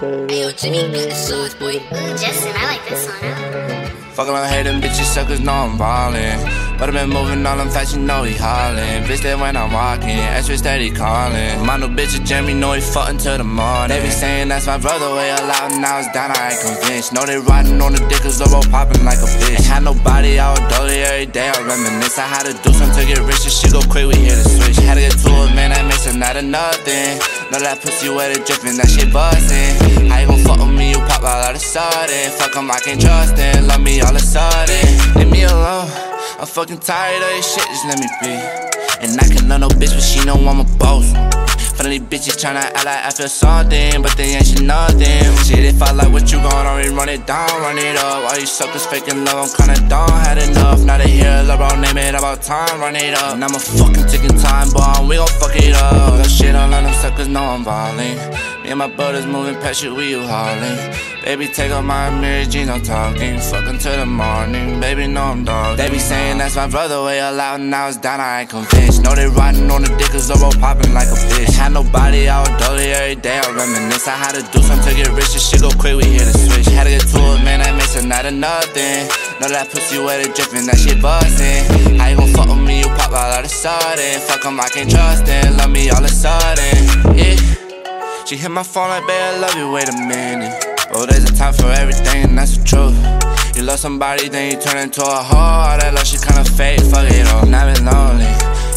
Hey, yo, Jimmy, this is Sloth Boy. Justin, I like this song. Fuck around, hey, them bitches suckers know I'm ballin'. But I been moving all them fast, you know he hollin'. Bitch, that when I'm walking, extra steady callin'. My new bitch, Jimmy, know he fuckin' till the morning. They be saying that's my brother, way alive, now it's down, I ain't convinced. Know they riding on the dick, cause Lobo poppin' like a bitch. Ain't had nobody, I was dolly every day, I reminisce. I had to do something to get rich, and shit go quick, we hear the switch. Had to get to it, man, that makes it not a nothing. Know that pussy wet it drippin', that shit buzzin'. How you gon' fuck with me, you pop all of a sudden. Fuck him, I can't trust him, love me all of a sudden. Leave me alone, I'm fucking tired of this shit, just let me be. And I can love no bitch, but she know I'm a boss. Funny bitches tryna act like I feel something, but they ain't shit nothing. Shit, if I like what you gon' already run it down, run it up. All you suckers faking love, I'm kinda done, had enough. Now they hear a love, bro, name it about time, run it up. And I'm a fucking ticking time bomb, we gon' fuck it up. No shit on them suckers, know I'm ballin'. Me and my brothers moving past you, we you haulin'. Baby, take off my mirror jeans, I'm talking. Fuckin' till the morning, baby, know I'm doggin'. They be saying that's my brother, way alive, now it's down, I ain't convinced. Know they riding on the dick, cause Lobo poppin' like a bitch. Ain't had nobody, I was dolly every day, I reminisce. I had to do something to get rich, this shit go quick, we hear the switch. Had to get to it, man, that makes it not a nothing. Know that pussy wet it drippin', that shit buzzin'. How you gon' fuck with me, you pop all of a sudden. Fuck him, I can't trust him, love me all of a sudden, yeah. She hit my phone like, babe, I love you, wait a minute. Oh, there's a time for everything, and that's the truth. You love somebody, then you turn into a whore. All that love, she kinda fake, fuck it all. Now been lonely,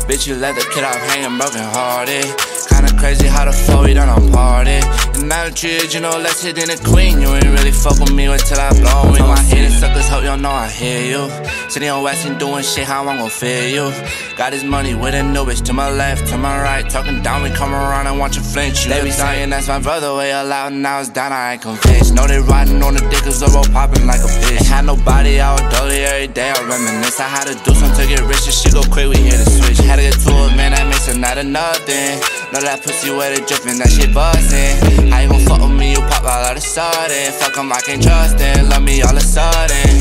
bitch, you let the kid out hanging, broken hearted. Kinda crazy how the fuck we done on party. And now the treated you no less than a queen. You ain't really fuck with me until I blow. Know I hear the suckers, hope y'all know I hear you. Sitting on wax and doing shit, how I'm gon' feel you. Got this money with a new bitch to my left, to my right. Talking down, we come around and watch you flinch. You they be saying that's my brother, way alive, now it's down, I ain't convinced. Know they riding on the dick, cause Lobo poppin' like a bitch. Ain't had nobody, I was dolly every day, I reminisce. I had to do something to get rich, this shit go quick, we hear the switch. Had to get to it, man, that makes it not a nothing. Know that pussy wet it drippin', that shit buzzin'. How you gon' fuck with me, you pop all of a sudden. Fuck him, I can't trust him, love me all of a sudden.